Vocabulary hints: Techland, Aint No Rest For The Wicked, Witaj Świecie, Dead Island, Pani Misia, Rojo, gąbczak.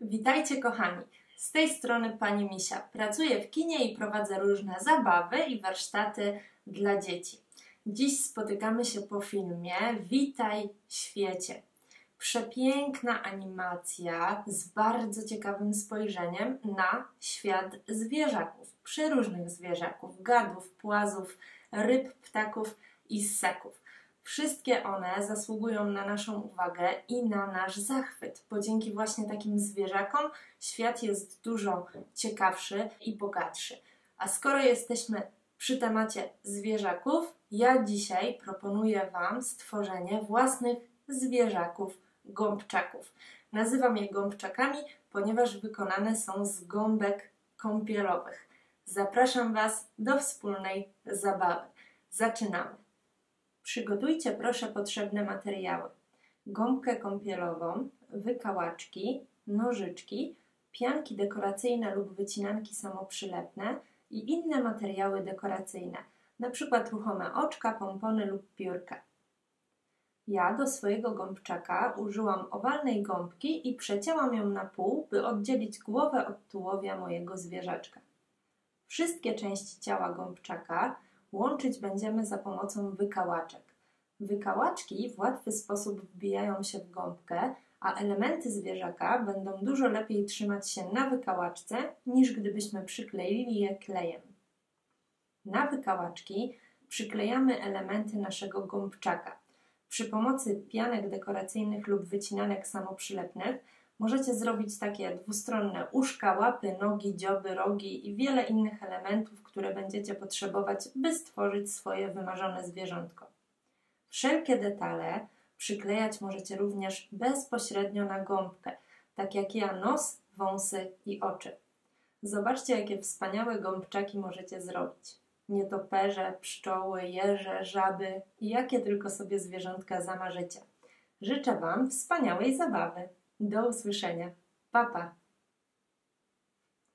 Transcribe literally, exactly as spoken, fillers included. Witajcie kochani, z tej strony Pani Misia. Pracuję w kinie i prowadzę różne zabawy i warsztaty dla dzieci. Dziś spotykamy się po filmie Witaj Świecie. Przepiękna animacja z bardzo ciekawym spojrzeniem na świat zwierzaków. Przeróżnych zwierzaków, gadów, płazów, ryb, ssaków i ssaków. Wszystkie one zasługują na naszą uwagę i na nasz zachwyt, bo dzięki właśnie takim zwierzakom świat jest dużo ciekawszy i bogatszy. A skoro jesteśmy przy temacie zwierzaków, ja dzisiaj proponuję Wam stworzenie własnych zwierzaków gąbczaków. Nazywam je gąbczakami, ponieważ wykonane są z gąbek kąpielowych. Zapraszam Was do wspólnej zabawy. Zaczynamy! Przygotujcie proszę potrzebne materiały. Gąbkę kąpielową, wykałaczki, nożyczki, pianki dekoracyjne lub wycinanki samoprzylepne i inne materiały dekoracyjne, np. ruchome oczka, pompony lub piórka. Ja do swojego gąbczaka użyłam owalnej gąbki i przecięłam ją na pół, by oddzielić głowę od tułowia mojego zwierzaczka. Wszystkie części ciała gąbczaka łączyć będziemy za pomocą wykałaczek. Wykałaczki w łatwy sposób wbijają się w gąbkę, a elementy zwierzaka będą dużo lepiej trzymać się na wykałaczce, niż gdybyśmy przykleili je klejem. Na wykałaczki przyklejamy elementy naszego gąbczaka. Przy pomocy pianek dekoracyjnych lub wycinanek samoprzylepnych możecie zrobić takie dwustronne uszka, łapy, nogi, dzioby, rogi i wiele innych elementów, które będziecie potrzebować, by stworzyć swoje wymarzone zwierzątko. Wszelkie detale przyklejać możecie również bezpośrednio na gąbkę, tak jak ja nos, wąsy i oczy. Zobaczcie, jakie wspaniałe gąbczaki możecie zrobić. Nietoperze, pszczoły, jeże, żaby i jakie tylko sobie zwierzątka zamarzycie. Życzę Wam wspaniałej zabawy. Do usłyszenia. Pa, pa!